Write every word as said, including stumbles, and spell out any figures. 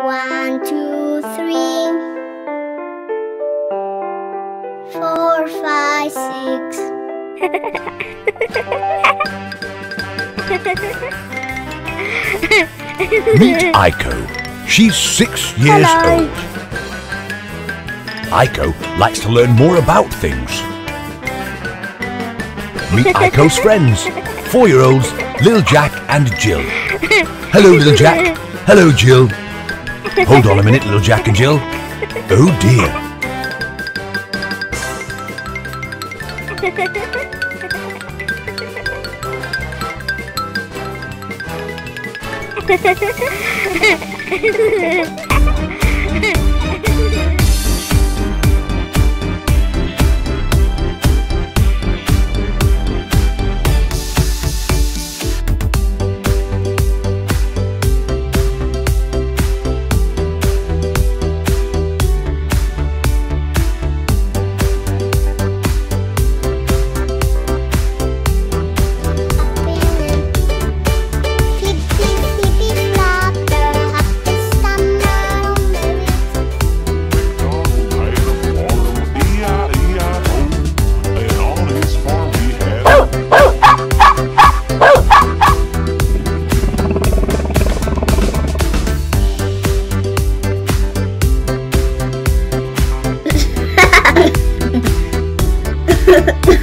One, two, three, four, five, six. Meet Aiko. She's six years Hello. old. Aiko likes to learn more about things. Meet Aiko's friends, four-year-olds Lil Jack and Jill. Hello, Lil Jack. Hello, Jill. Hold on a minute, Lil Jack and Jill. Oh dear. Ha, ha, ha.